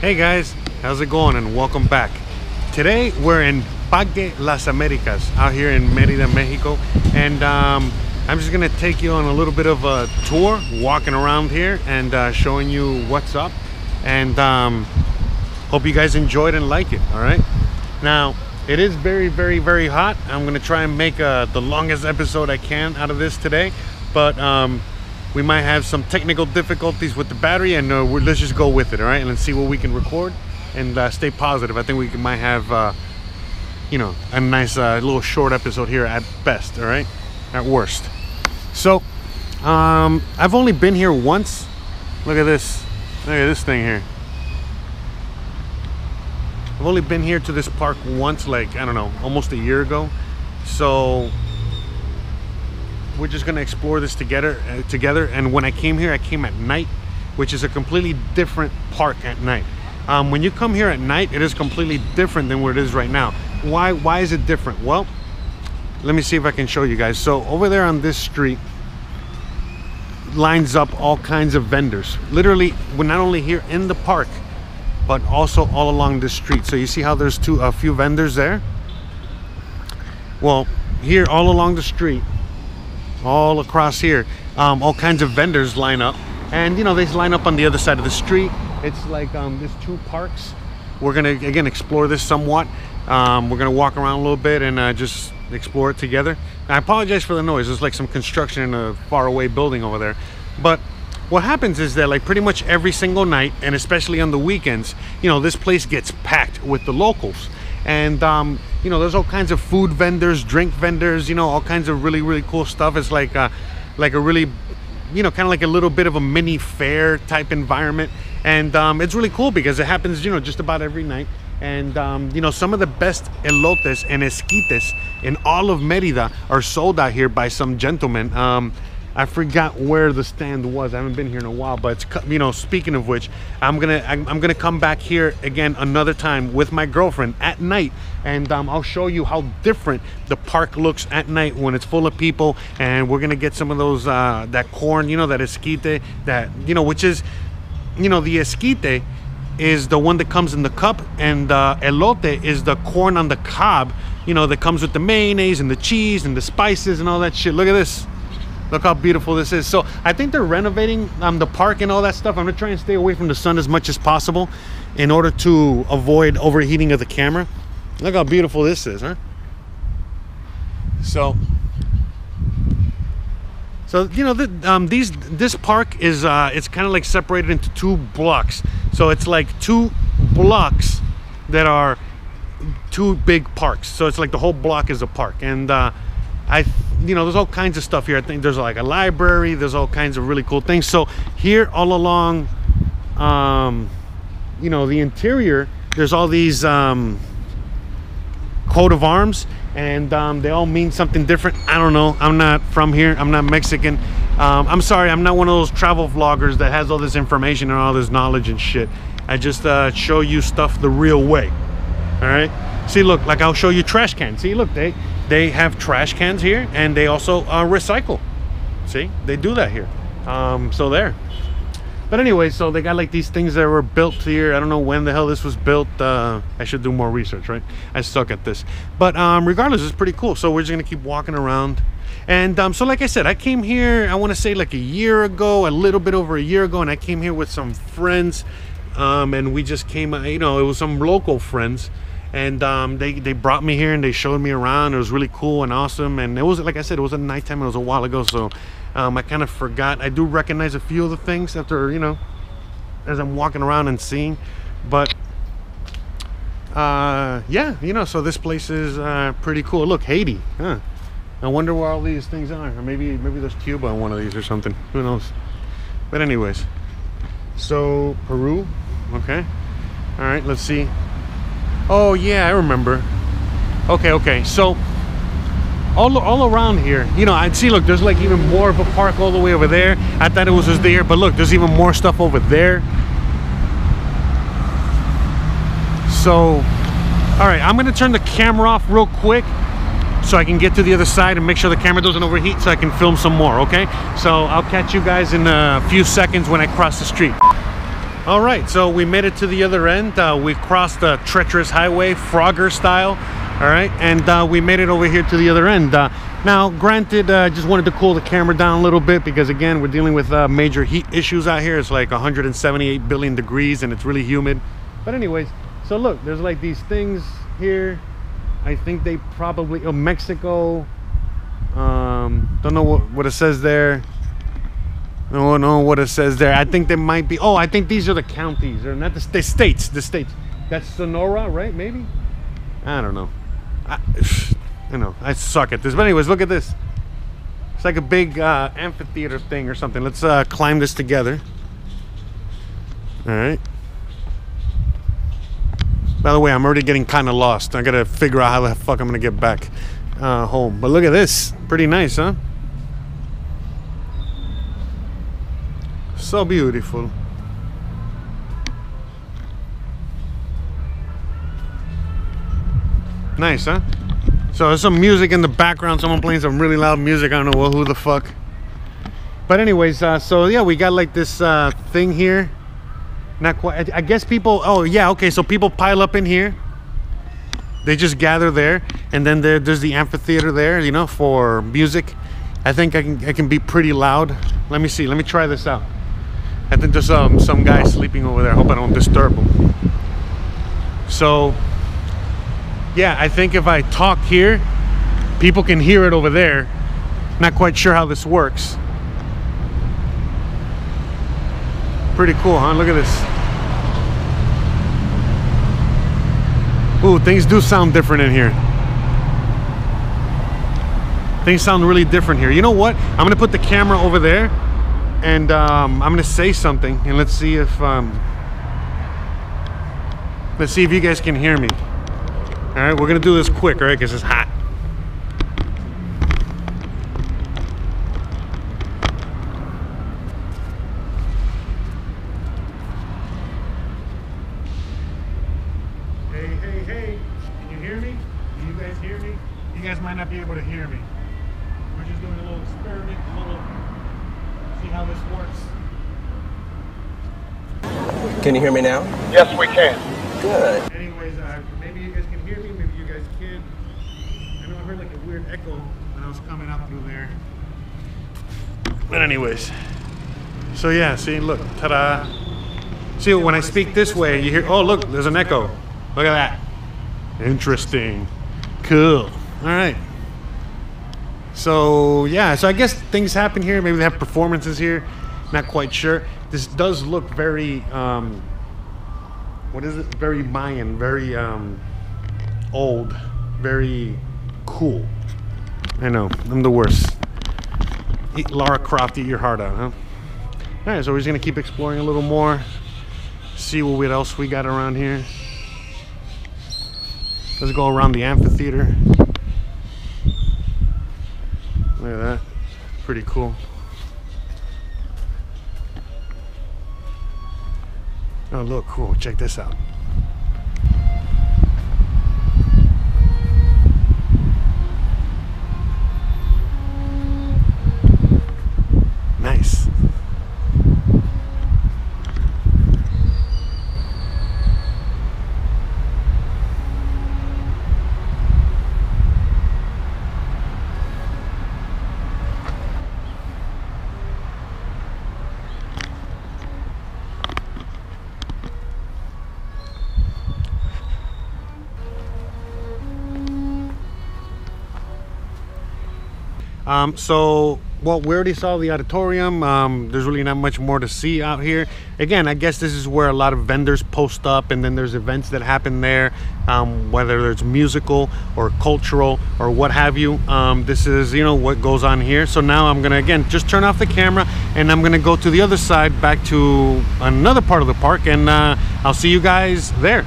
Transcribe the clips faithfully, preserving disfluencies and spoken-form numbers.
Hey guys, how's it going and welcome back. Today we're in Parque Las Americas out here in Mérida, Mexico, and um, I'm just gonna take you on a little bit of a tour walking around here and uh, showing you what's up, and um, hope you guys enjoyed and like it. All right, now it is very very very hot. I'm gonna try and make uh, the longest episode I can out of this today, but um, we might have some technical difficulties with the battery, and uh, we're, let's just go with it, all right? And let's see what we can record and uh, stay positive. I think we can, might have, uh, you know, a nice uh, little short episode here at best, all right? At worst. So, um, I've only been here once. Look at this. Look at this thing here. I've only been here to this park once, like, I don't know, almost a year ago. So we're just gonna explore this together uh, together and when I came here, I came at night, which is a completely different park at night. Um, when you come here at night, it is completely different than what it is right now. Why why is it different? Well, let me see if I can show you guys. So over there on this street lines up all kinds of vendors. Literally, we're not only here in the park, but also all along this street. So you see how there's two a few vendors there? Well, here all along the street, all across here, um, all kinds of vendors line up, and you know, they line up on the other side of the street. It's like um, there's two parks. We're gonna again explore this somewhat. Um, we're gonna walk around a little bit and uh, just explore it together. I apologize for the noise. There's like some construction in a faraway building over there. But what happens is that, like, pretty much every single night, and especially on the weekends, you know, this place gets packed with the locals. And um you know, there's all kinds of food vendors, drink vendors, you know, all kinds of really really cool stuff. It's like uh like a really, you know, kind of like a little bit of a mini fair type environment, and um it's really cool because it happens, you know, just about every night. And um you know, some of the best elotes and esquites in all of Mérida are sold out here by some gentleman. um I forgot where the stand was. I haven't been here in a while, but it's, you know, speaking of which, I'm gonna I'm gonna come back here again another time with my girlfriend at night, and um, I'll show you how different the park looks at night when it's full of people. And we're gonna get some of those uh, that corn, you know, that esquite, that, you know, which is, you know, the esquite is the one that comes in the cup, and uh, elote is the corn on the cob, you know, that comes with the mayonnaise and the cheese and the spices and all that shit. Look at this. Look how beautiful this is. So I think they're renovating um, the park and all that stuff. I'm gonna try and stay away from the sun as much as possible in order to avoid overheating of the camera. Look how beautiful this is, huh? So, so you know, the, um, these this park is uh, it's kind of like separated into two blocks. So it's like two blocks that are two big parks. So it's like the whole block is a park, and uh, I. you know, there's all kinds of stuff here. I think there's like a library, there's all kinds of really cool things. So here all along, um, you know, the interior, there's all these um, coat of arms, and um, they all mean something different. I don't know, I'm not from here, I'm not Mexican. Um, I'm sorry, I'm not one of those travel vloggers that has all this information and all this knowledge and shit. I just uh, show you stuff the real way, all right? See, look, like I'll show you trash cans. See, look, they, they have trash cans here, and they also uh, recycle. See, they do that here. Um, so there. But anyway, so they got like these things that were built here. I don't know when the hell this was built. Uh, I should do more research, right? I suck at this. But um, regardless, it's pretty cool. So we're just gonna keep walking around. And um, so like I said, I came here, I wanna say like a year ago, a little bit over a year ago, and I came here with some friends, um, and we just came, you know, it was some local friends. And um, they, they brought me here and they showed me around. It was really cool and awesome. And it was, like I said, it was at nighttime. It was a while ago, so um, I kind of forgot. I do recognize a few of the things after, you know, as I'm walking around and seeing. But uh, yeah, you know, so this place is uh, pretty cool. Look, Haiti, huh? I wonder where all these things are. Or maybe, maybe there's Cuba on one of these or something. Who knows? But anyways, so Peru, okay. All right, let's see. Oh yeah, I remember. Okay, okay. So all all around here, you know, I'd see. Look, there's like even more of a park all the way over there. I thought it was just there, but look, there's even more stuff over there. So, all right, I'm gonna turn the camera off real quick so I can get to the other side and make sure the camera doesn't overheat, so I can film some more. Okay. So I'll catch you guys in a few seconds when I cross the street. All right, so we made it to the other end. Uh, we crossed the treacherous highway, Frogger style. All right, and uh, we made it over here to the other end. Uh, now, granted, I uh, just wanted to cool the camera down a little bit because, again, we're dealing with uh, major heat issues out here. It's like one hundred seventy-eight billion degrees, and it's really humid. But anyways, so look, there's like these things here. I think they probably, oh, Mexico. Um, don't know what, what it says there. No, no, what it says there. I think they might be. Oh, I think these are the counties, or not the, the states. The states. That's Sonora, right? Maybe. I don't know. I, I know. I suck at this. But anyways, look at this. It's like a big uh, amphitheater thing or something. Let's uh, climb this together. All right. By the way, I'm already getting kind of lost. I gotta figure out how the fuck I'm gonna get back uh, home. But look at this. Pretty nice, huh? So beautiful. Nice, huh? So there's some music in the background. Someone playing some really loud music. I don't know who the fuck. But anyways, uh, so yeah, we got like this uh, thing here. Not quite. I guess people. Oh yeah, okay. So people pile up in here. They just gather there, and then there, there's the amphitheater there. You know, for music. I think I can I can be pretty loud. Let me see. Let me try this out. I think there's um, some guy sleeping over there. I hope I don't disturb him. So, yeah, I think if I talk here, people can hear it over there. Not quite sure how this works. Pretty cool, huh? Look at this. Ooh, things do sound different in here. Things sound really different here. You know what? I'm gonna put the camera over there, and um, I'm gonna say something, and let's see if um, let's see if you guys can hear me. All right, we're gonna do this quick, all right? Because it's hot. Hey, hey, hey! Can you hear me? Can you guys hear me? You guys might not be able to hear me. We're just doing a little experiment, a little, see how this works. Can you hear me now? Yes, we can. Good. Anyways, uh, maybe you guys can hear me, maybe you guys can. I know I heard like a weird echo when I was coming out through there. But anyways, so yeah, see, look, ta-da. See, when I speak this way, you hear, oh look, there's an echo. Look at that. Interesting. Cool. All right. So yeah, so I guess things happen here. Maybe they have performances here. Not quite sure. This does look very, um, what is it? Very Mayan, very um, old, very cool. I know, I'm the worst. Eat Lara Croft, eat your heart out, huh? All right, so we're just gonna keep exploring a little more. See what else we got around here. Let's go around the amphitheater. Look at that, pretty cool. Oh look, cool, check this out. Nice. Um, so, well, we already saw the auditorium. Um, there's really not much more to see out here. Again, I guess this is where a lot of vendors post up, and then there's events that happen there, um, whether it's musical or cultural or what have you. Um, this is, you know, what goes on here. So now I'm gonna, again, just turn off the camera, and I'm gonna go to the other side, back to another part of the park, and uh, I'll see you guys there.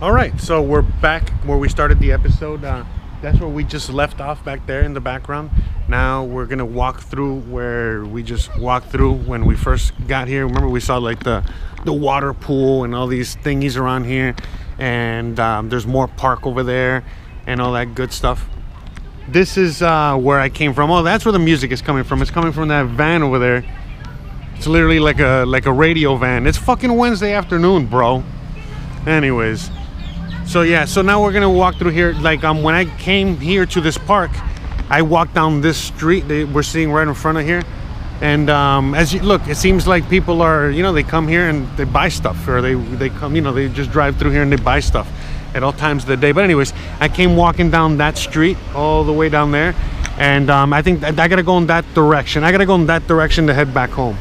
All right, so we're back where we started the episode. Uh, That's where we just left off back there in the background. Now we're gonna walk through where we just walked through when we first got here. Remember, we saw like the, the water pool and all these thingies around here. And um, there's more park over there and all that good stuff. This is uh, where I came from. Oh, that's where the music is coming from. It's coming from that van over there. It's literally like a like a radio van. It's fucking Wednesday afternoon, bro. Anyways, so yeah, so now we're gonna walk through here. Like um, when I came here to this park, I walked down this street that we're seeing right in front of here. And um, as you look, it seems like people are, you know, they come here and they buy stuff, or they, they come, you know, they just drive through here and they buy stuff at all times of the day. But anyways, I came walking down that street all the way down there. And um, I think I, I gotta go in that direction. I gotta go in that direction to head back home.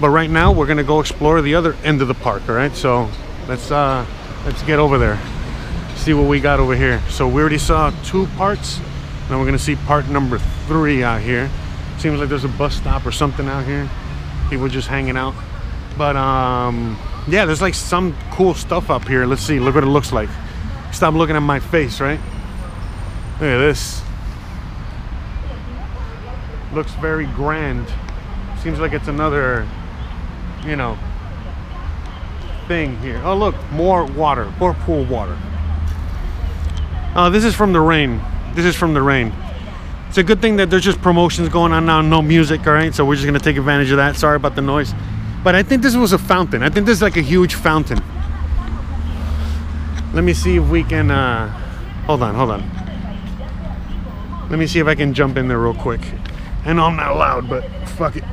But right now we're gonna go explore the other end of the park, all right? So let's, uh, let's get over there, see what we got over here. So we already saw two parts. Now we're gonna see part number three out here. Seems like there's a bus stop or something out here. People just hanging out. But um, yeah, there's like some cool stuff up here. Let's see, look what it looks like. Stop looking at my face, right? Look at this. Looks very grand. Seems like it's another, you know, thing here. Oh look, more water, more pool water. Oh, this is from the rain. This is from the rain. It's a good thing that there's just promotions going on now, no music, all right? So we're just going to take advantage of that. Sorry about the noise. But I think this was a fountain. I think this is like a huge fountain. Let me see if we can... Uh, hold on, hold on. Let me see if I can jump in there real quick. I know I'm not allowed, but fuck it.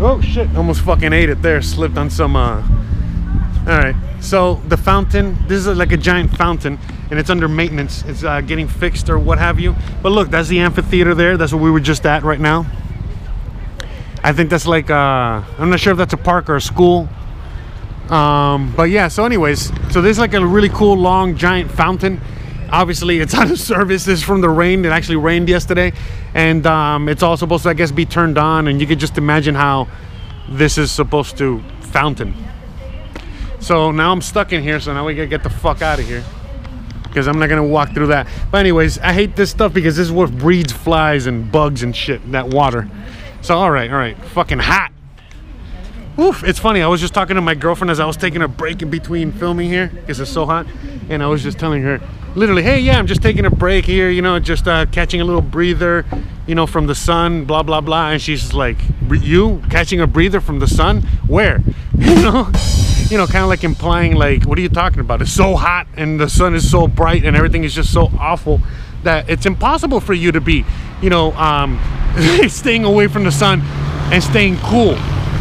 Oh, shit. Almost fucking ate it there. Slipped on some... Uh... All right. So the fountain, this is like a giant fountain, and it's under maintenance. It's uh, getting fixed or what have you. But look, that's the amphitheater there. That's what we were just at right now. I think that's like, uh, I'm not sure if that's a park or a school. Um, but yeah, so anyways, so there's like a really cool, long, giant fountain. Obviously, it's out of service. This is from the rain. It actually rained yesterday. And um, it's all supposed to, I guess, be turned on. And you could just imagine how this is supposed to fountain. So now I'm stuck in here, so now we gotta get the fuck out of here, because I'm not gonna walk through that. But anyways, I hate this stuff because this is what breeds flies and bugs and shit, that water. So alright, alright, fucking hot. Oof, it's funny, I was just talking to my girlfriend as I was taking a break in between filming here, because it's so hot. And I was just telling her, literally, hey, yeah, I'm just taking a break here, you know, just uh, catching a little breather, you know, from the sun, blah, blah, blah. And she's just like, you catching a breather from the sun? Where? You know? You know, kind of like implying, like, what are you talking about? It's so hot and the sun is so bright and everything is just so awful that it's impossible for you to be, you know, um, staying away from the sun and staying cool.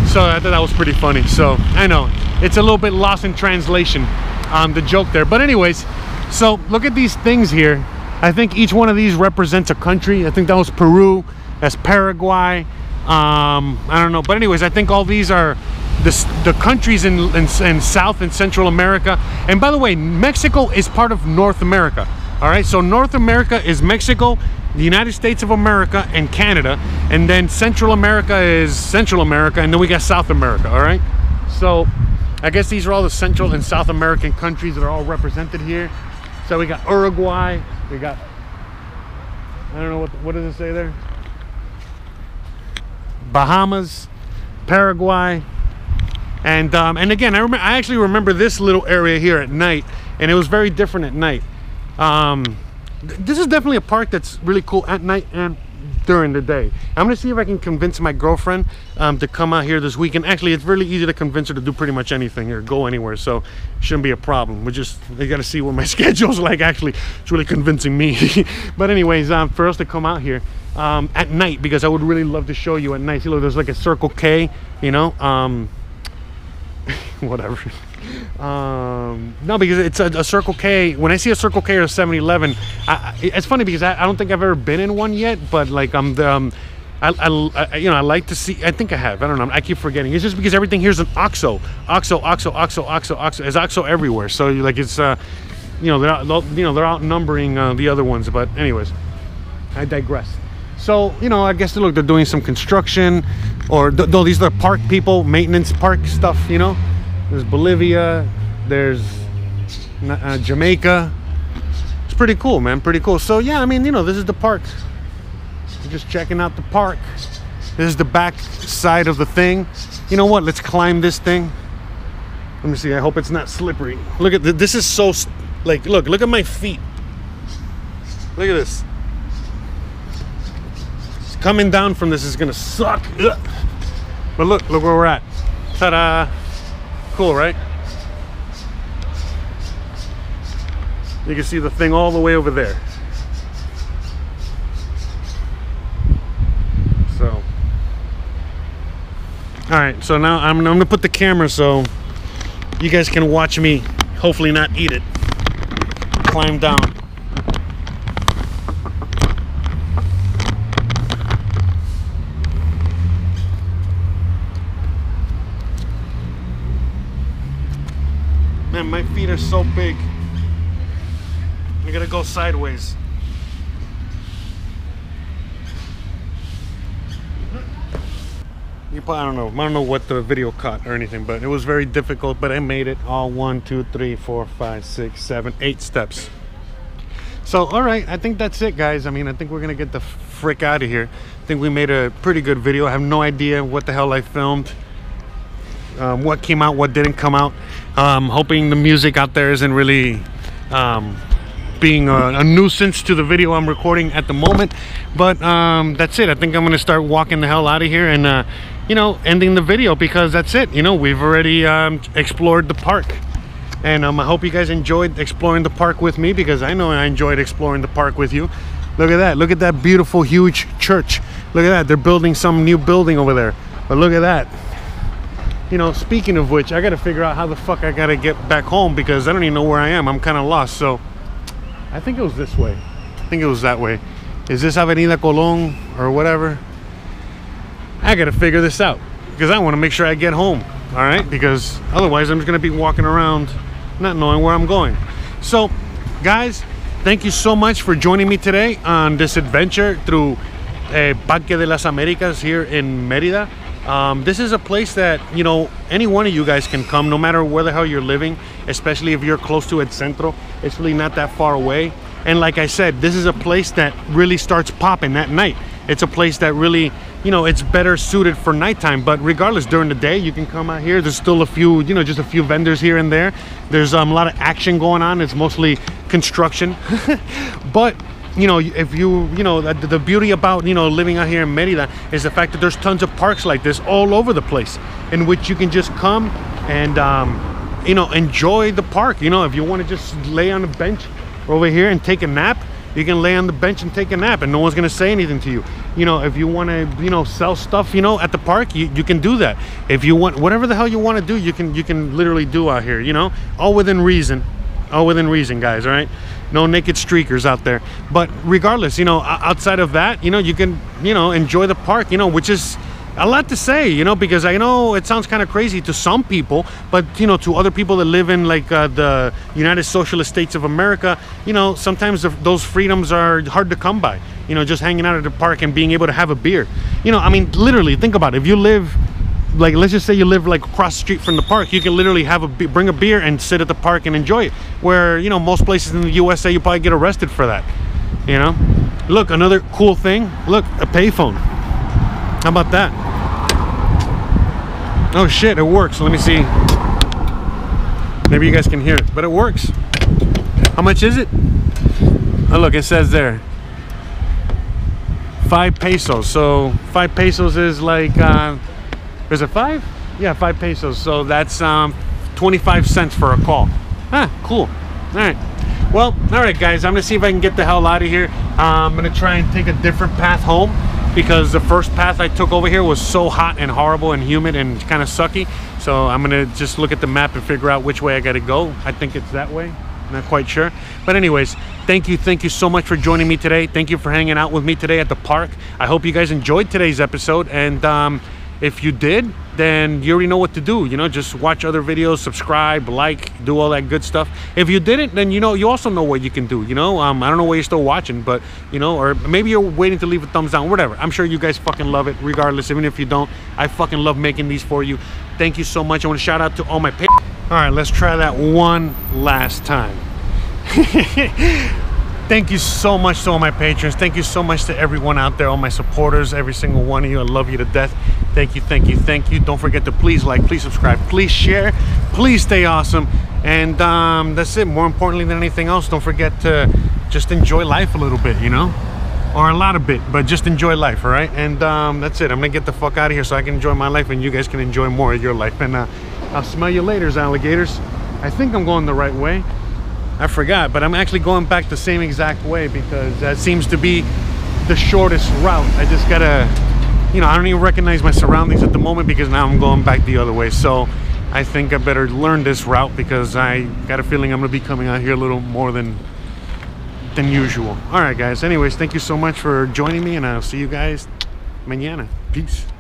So I thought that was pretty funny. So I know it's a little bit lost in translation, um, the joke there. But anyways, so look at these things here. I think each one of these represents a country. I think that was Peru. That's Paraguay. Um, I don't know. But anyways, I think all these are... The, the countries in, in, in South and Central America. And by the way, Mexico is part of North America. All right, so North America is Mexico, the United States of America, and Canada. And then Central America is Central America, and then we got South America. All right, so I guess these are all the Central and South American countries that are all represented here. So we got Uruguay, we got, I don't know, what, what does it say there? Bahamas, Paraguay. And, um, and again, I, remember, I actually remember this little area here at night, and it was very different at night. Um, th this is definitely a park that's really cool at night and during the day. I'm going to see if I can convince my girlfriend um, to come out here this weekend. Actually, it's really easy to convince her to do pretty much anything or go anywhere, so it shouldn't be a problem. We just, I got to see what my schedule's like, actually. It's really convincing me. But anyways, um, for us to come out here um, at night, because I would really love to show you at night. See, look, there's like a Circle K, you know. Um, whatever. Um no, because it's a, a Circle K. When I see a Circle K or a seven eleven, it's funny because I, I don't think I've ever been in one yet, but like i'm the um I, I, I you know, I like to see, I think I have, I don't know, I keep forgetting. It's just because everything here's an Oxo, Oxo, Oxo, Oxo, Oxo, Oxo. There's Oxo everywhere, so like it's uh you know, they're out, you know, they're outnumbering uh, the other ones. But anyways, I digress. So, you know, I guess, look, they're doing some construction, or th no, these are park people, maintenance park stuff, you know. There's Bolivia, there's uh, Jamaica. It's pretty cool, man, pretty cool. So, yeah, I mean, you know, this is the park. We're just checking out the park. This is the back side of the thing. You know what? Let's climb this thing. Let me see. I hope it's not slippery. Look at th this is so, like, look, look at my feet. Look at this. Coming down from this is gonna suck. Ugh. But look, look where we're at. Ta-da. Cool, right? You can see the thing all the way over there. So, all right, so now I'm, I'm gonna put the camera so you guys can watch me, hopefully not eat it, climb down. Man, my feet are so big. I gotta go sideways. You probably, I don't know. I don't know what the video caught or anything, but it was very difficult. But I made it all one, two, three, four, five, six, seven, eight steps. So, all right, I think that's it, guys. I mean, I think we're gonna get the frick out of here. I think we made a pretty good video. I have no idea what the hell I filmed. Um, what came out, what didn't come out. Um, hoping the music out there isn't really um, being a, a nuisance to the video I'm recording at the moment. But um, that's it. I think I'm going to start walking the hell out of here and, uh, you know, ending the video, because that's it. You know, we've already um, explored the park. And um, I hope you guys enjoyed exploring the park with me, because I know I enjoyed exploring the park with you. Look at that. Look at that beautiful, huge church. Look at that. They're building some new building over there. But look at that. You know, speaking of which, I gotta figure out how the fuck I gotta get back home, because I don't even know where I am. I'm kind of lost. So I think it was this way. I think it was that way. Is this Avenida Colón or whatever? I gotta figure this out, because I want to make sure I get home. All right, because otherwise I'm just gonna be walking around not knowing where I'm going. So guys, thank you so much for joining me today on this adventure through uh, Parque de las Americas here in Mérida. Um, this is a place that, you know, any one of you guys can come, no matter where the hell you're living, especially if you're close to El Centro. It's really not that far away. And like I said, this is a place that really starts popping at night. It's a place that really, you know, it's better suited for nighttime. But regardless, during the day, you can come out here. There's still a few, you know, just a few vendors here and there. There's um, a lot of action going on. It's mostly construction. But you know, if you, you know, the, the beauty about, you know, living out here in Mérida is the fact that there's tons of parks like this all over the place, in which you can just come and, um, you know, enjoy the park. You know, if you want to just lay on a bench over here and take a nap, you can lay on the bench and take a nap and no one's going to say anything to you. You know, if you want to, you know, sell stuff, you know, at the park, you, you can do that. If you want, whatever the hell you want to do, you can, you can literally do out here, you know, all within reason. All within reason, guys. All right, no naked streakers out there. But regardless, you know, outside of that, you know, you can, you know, enjoy the park, you know, which is a lot to say, you know, because I know it sounds kind of crazy to some people, but you know, to other people that live in like uh, the United Socialist States of America, you know, sometimes the, those freedoms are hard to come by, you know, just hanging out at the park and being able to have a beer. You know, I mean, literally think about it. If you live, like, let's just say you live like across the street from the park, you can literally have a bring a beer and sit at the park and enjoy it, where, you know, most places in the U S A you probably get arrested for that. You know, look, another cool thing, look, a payphone. How about that? Oh shit, it works. Let me see, maybe you guys can hear it, but it works. How much is it? Oh look, it says there five pesos. So five pesos is like uh is it five? Yeah, five pesos. So that's um, twenty-five cents for a call. Ah, cool. All right. Well, all right, guys. I'm going to see if I can get the hell out of here. Uh, I'm going to try and take a different path home, because the first path I took over here was so hot and horrible and humid and kind of sucky. So I'm going to just look at the map and figure out which way I got to go. I think it's that way. Not quite sure. But anyways, thank you thank you so much for joining me today. Thank you for hanging out with me today at the park. I hope you guys enjoyed today's episode, and um if you did, then you already know what to do. You know, just watch other videos, subscribe, like, do all that good stuff. If you didn't, then you know, you also know what you can do. You know, um, I don't know why you're still watching, but you know, or maybe you're waiting to leave a thumbs down, whatever. I'm sure you guys fucking love it regardless. Even if you don't, I fucking love making these for you. Thank you so much. I want to shout out to all my patrons. All right, let's try that one last time. Thank you so much to all my patrons. Thank you so much to everyone out there, all my supporters, every single one of you. I love you to death. Thank you, thank you, thank you. Don't forget to please like, please subscribe, please share, please stay awesome. And um, that's it. More importantly than anything else, don't forget to just enjoy life a little bit, you know? or a lot of bit, but just enjoy life, all right? And um, that's it. I'm gonna get the fuck out of here so I can enjoy my life and you guys can enjoy more of your life. And uh, I'll smell you later, alligators. I think I'm going the right way. I forgot, but I'm actually going back the same exact way because that seems to be the shortest route. I just gotta, you know, I don't even recognize my surroundings at the moment because now I'm going back the other way. So I think I better learn this route because I got a feeling I'm gonna be coming out here a little more than than usual. All right, guys, anyways, thank you so much for joining me, and I'll see you guys mañana. Peace.